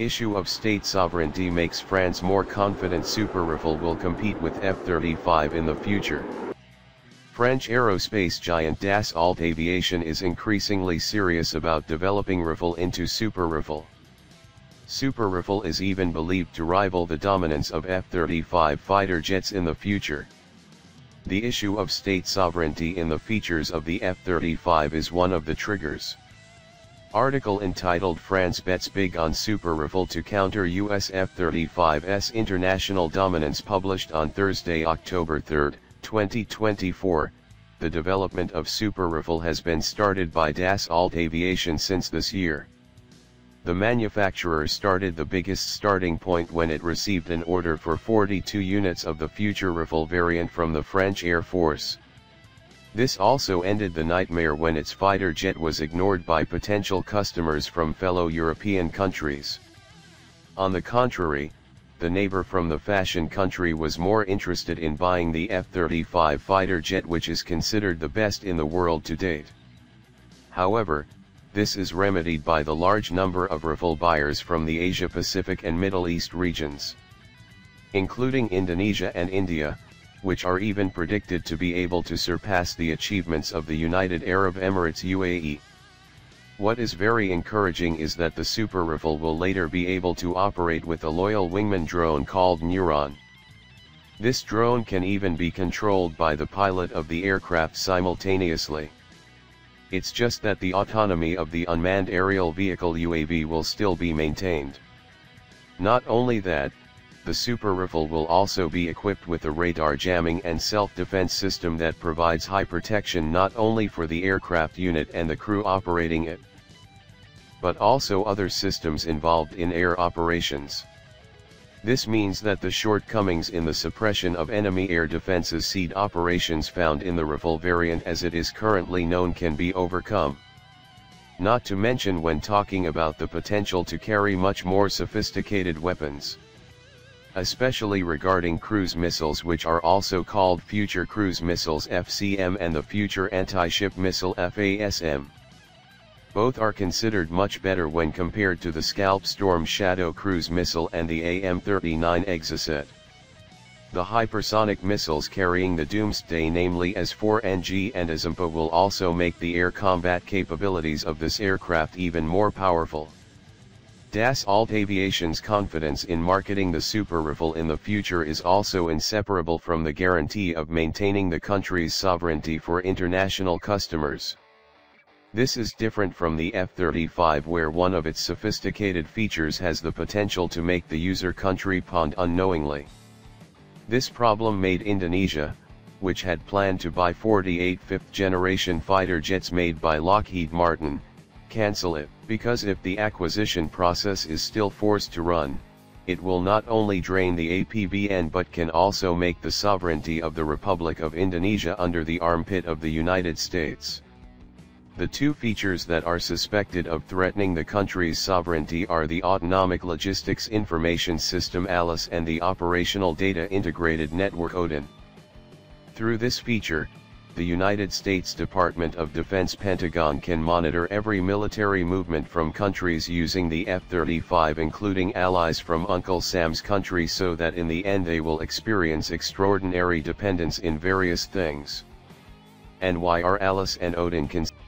Issue of state sovereignty makes France more confident Super Rafale will compete with F-35 in the future. French aerospace giant Dassault Aviation is increasingly serious about developing Rafale into Super Rafale. Super Rafale is even believed to rival the dominance of F-35 fighter jets in the future. The issue of state sovereignty in the features of the F-35 is one of the triggers. Article entitled France Bets Big on Super Rafale to Counter US F-35's International Dominance, published on Thursday, October 3, 2024, the development of Super Rafale has been started by Dassault Aviation since this year. The manufacturer started the biggest starting point when it received an order for 42 units of the future Rafale variant from the French Air Force. This also ended the nightmare when its fighter jet was ignored by potential customers from fellow European countries. On the contrary, the neighbor from the fashion country was more interested in buying the F-35 fighter jet, which is considered the best in the world to date. However, this is remedied by the large number of Rafale buyers from the Asia-Pacific and Middle East regions, including Indonesia and India, which are even predicted to be able to surpass the achievements of the United Arab Emirates (UAE). What is very encouraging is that the Super Rafale will later be able to operate with a loyal wingman drone called Neuron. This drone can even be controlled by the pilot of the aircraft simultaneously. It's just that the autonomy of the unmanned aerial vehicle UAV will still be maintained. Not only that, the Super Rafale will also be equipped with a radar jamming and self-defense system that provides high protection not only for the aircraft unit and the crew operating it, but also other systems involved in air operations. This means that the shortcomings in the suppression of enemy air defenses seed operations found in the Rafale variant as it is currently known can be overcome. Not to mention when talking about the potential to carry much more sophisticated weapons, especially regarding cruise missiles, which are also called future cruise missiles FCM and the future anti-ship missile FASM. Both are considered much better when compared to the Scalp Storm Shadow cruise missile and the AM-39 Exocet. The hypersonic missiles carrying the Doomsday, namely AS4NG and ASMPA, will also make the air combat capabilities of this aircraft even more powerful. Dassault Aviation's confidence in marketing the Super Rafale in the future is also inseparable from the guarantee of maintaining the country's sovereignty for international customers. This is different from the F-35, where one of its sophisticated features has the potential to make the user country pond unknowingly. This problem made Indonesia, which had planned to buy 48 fifth-generation fighter jets made by Lockheed Martin, cancel it, because if the acquisition process is still forced to run, it will not only drain the APBN but can also make the sovereignty of the Republic of Indonesia under the armpit of the United States. The two features that are suspected of threatening the country's sovereignty are the Autonomic Logistics Information System ALIS and the Operational Data Integrated Network ODIN. Through this feature, the United States Department of Defense Pentagon can monitor every military movement from countries using the F-35, including allies from Uncle Sam's country, so that in the end they will experience extraordinary dependence in various things. And why are ALIS and ODIN concerned?